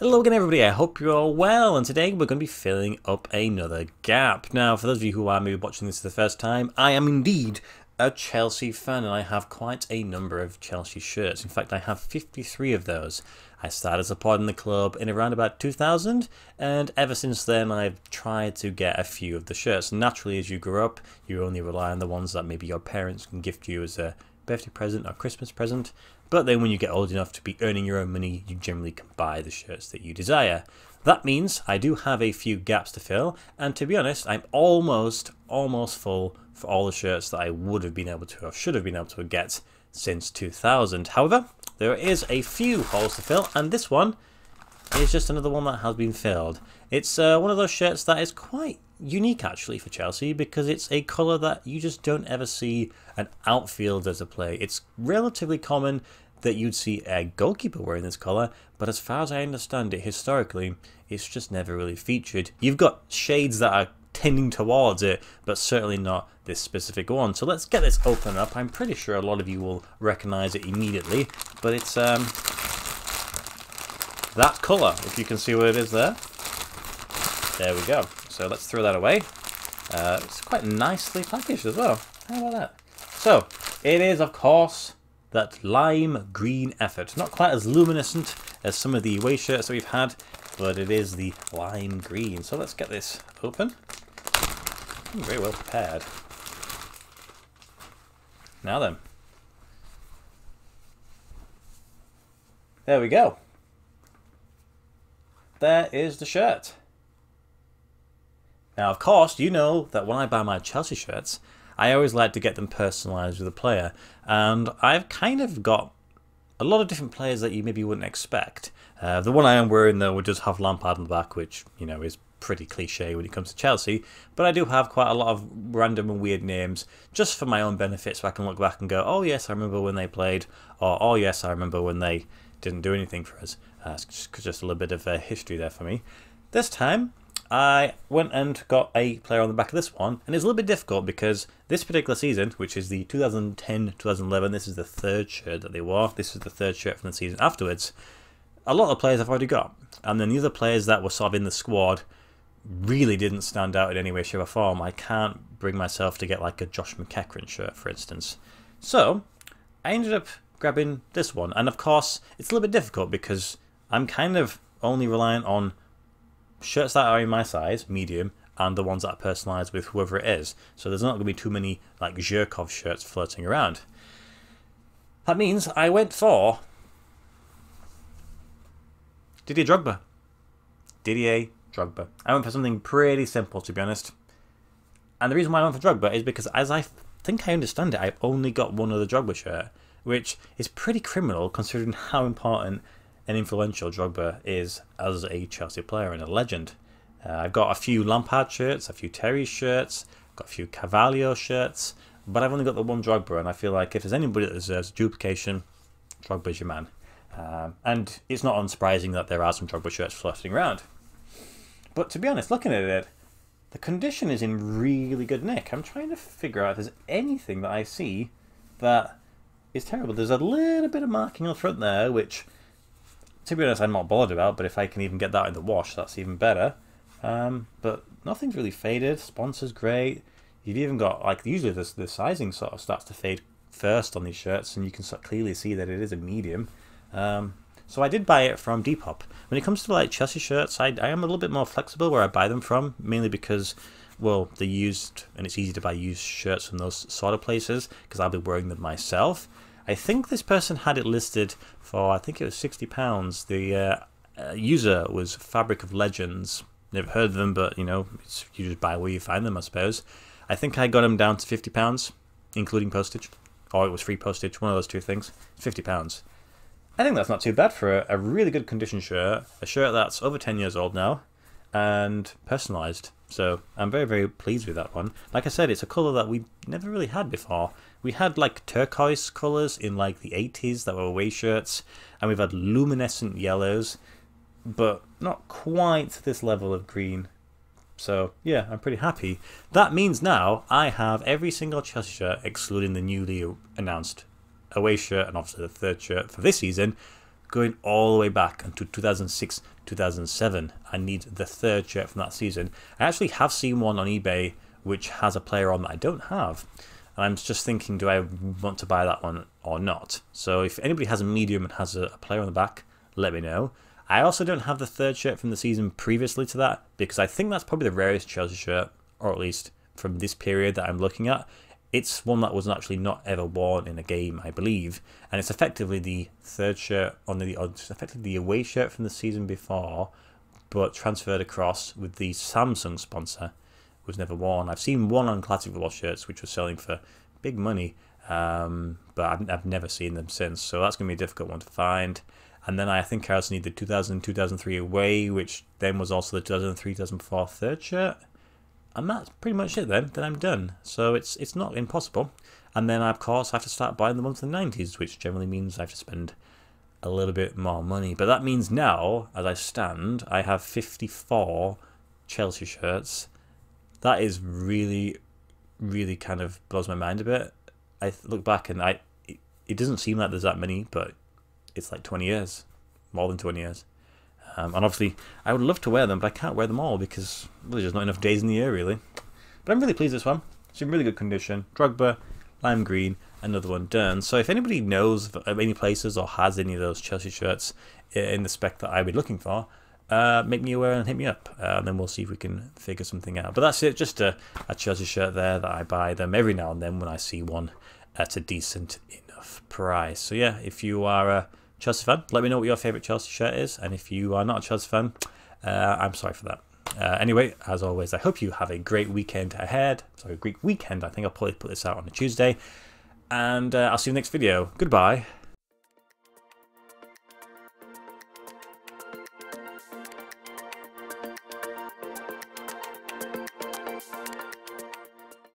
Hello again everybody, I hope you're all well, and today we're going to be filling up another gap. Now for those of you who are maybe watching this for the first time, I am indeed a Chelsea fan and I have quite a number of Chelsea shirts. In fact, I have 53 of those. I started supporting the club in around about 2000, and ever since then I've tried to get a few of the shirts. Naturally, as you grow up, you only rely on the ones that maybe your parents can gift you as a birthday present or Christmas present, but then when you get old enough to be earning your own money, you generally can buy the shirts that you desire. That means I do have a few gaps to fill, and to be honest, I'm almost full for all the shirts that I would have been able to or should have been able to get since 2000. However, there is a few holes to fill, and this one is just another one that has been filled. It's one of those shirts that is quite unique actually for Chelsea, because it's a colour that you just don't ever see an outfielder to play. It's relatively common that you'd see a goalkeeper wearing this colour, but as far as I understand it historically, it's just never really featured. You've got shades that are tending towards it, but certainly not this specific one. So let's get this open up. I'm pretty sure a lot of you will recognise it immediately, but it's that colour, if you can see what it is there. There we go. So let's throw that away. It's quite nicely packaged as well. How about that? So it is, of course, that lime green effort. Not quite as luminescent as some of the away shirts that we've had, but it is the lime green. So let's get this open. I'm very well prepared. Now then. There we go. There is the shirt. Now, of course, you know that when I buy my Chelsea shirts, I always like to get them personalised with a player. And I've kind of got a lot of different players that you maybe wouldn't expect. The one I am wearing, though, does have Lampard on the back, which, you know, is pretty cliche when it comes to Chelsea. But I do have quite a lot of random and weird names just for my own benefit, so I can look back and go, oh, yes, I remember when they played, or oh, yes, I remember when they didn't do anything for us. Just a little bit of history there for me. This time, I went and got a player on the back of this one, and it's a little bit difficult because this particular season, which is the 2010-2011, this is the third shirt that they wore. This is the third shirt from the season afterwards. A lot of players I've already got, and then the other players that were sort of in the squad really didn't stand out in any way, shape or form. I can't bring myself to get like a Josh McEachran shirt, for instance. So I ended up grabbing this one, and of course it's a little bit difficult because I'm kind of only reliant on shirts that are in my size, medium, and the ones that are personalised with whoever it is. So there's not going to be too many like Zhirkov shirts floating around. That means I went for Didier Drogba. Didier Drogba. I went for something pretty simple, to be honest. And the reason why I went for Drogba is because, as I think I understand it, I've only got one other Drogba shirt, which is pretty criminal considering how important and influential Drogba is as a Chelsea player and a legend. I've got a few Lampard shirts, a few Terry shirts, got a few Cavalier shirts, but I've only got the one Drogba, and I feel like if there's anybody that deserves duplication, Drogba's your man. And it's not unsurprising that there are some Drogba shirts floating around. But to be honest, looking at it, the condition is in really good nick. I'm trying to figure out if there's anything that I see that is terrible. There's a little bit of marking on the front there, which, to be honest, I'm not bothered about, but if I can even get that in the wash, that's even better. But nothing's really faded. Sponsor's great. You've even got, like, usually the sizing sort of starts to fade first on these shirts, and you can sort of clearly see that it is a medium. So I did buy it from Depop. When it comes to, like, Chelsea shirts, I am a little bit more flexible where I buy them from, mainly because, well, they're used, and it's easy to buy used shirts from those sort of places, because I'll be wearing them myself. I think this person had it listed for, I think it was £60. The user was Fabric of Legends. Never heard of them, but, you know, it's, you just buy where you find them, I suppose. I think I got them down to £50, including postage. Or it was free postage, one of those two things. £50. I think that's not too bad for a really good condition shirt, a shirt that's over 10 years old now, and personalised. So I'm very, very pleased with that one. Like I said, it's a colour that we never really had before. We had like turquoise colours in like the 80s that were away shirts, and we've had luminescent yellows, but not quite this level of green. So yeah, I'm pretty happy. That means now I have every single Chelsea shirt, excluding the newly announced away shirt and obviously the third shirt for this season, going all the way back into 2006, 2007. I need the third shirt from that season. I actually have seen one on eBay which has a player on that I don't have. And I'm just thinking, do I want to buy that one or not? So if anybody has a medium and has a player on the back, let me know. I also don't have the third shirt from the season previously to that, because I think that's probably the rarest Chelsea shirt, or at least from this period that I'm looking at. It's one that was actually not ever worn in a game, I believe, and it's effectively the third shirt on the, or effectively the away shirt from the season before, but transferred across with the Samsung sponsor. Was never worn. I've seen one on Classic Football Shirts which was selling for big money, but I've never seen them since, so that's going to be a difficult one to find. And then I think I also need the 2000-2003 away, which then was also the 2003-2004 third shirt, and that's pretty much it then. Then I'm done, so it's not impossible. And then I, of course, have to start buying the ones in the 90s, which generally means I have to spend a little bit more money. But that means now, as I stand, I have 54 Chelsea shirts. That is really, really kind of blows my mind a bit. I look back and it doesn't seem like there's that many, but it's like 20 years, more than 20 years. And obviously, I would love to wear them, but I can't wear them all because there's just not enough days in the year, really. But I'm really pleased with this one. It's in really good condition. Drogba, lime green, another one done. So if anybody knows of any places or has any of those Chelsea shirts in the spec that I'd be looking for, make me aware and hit me up, and then we'll see if we can figure something out. But that's it, just a Chelsea shirt there that I buy them every now and then when I see one at a decent enough price. So yeah, if you are a Chelsea fan, let me know what your favourite Chelsea shirt is, and if you are not a Chelsea fan, I'm sorry for that. Anyway, as always, I hope you have a great weekend ahead. Sorry, a great weekend. I think I'll probably put this out on a Tuesday, and I'll see you in the next video. Goodbye.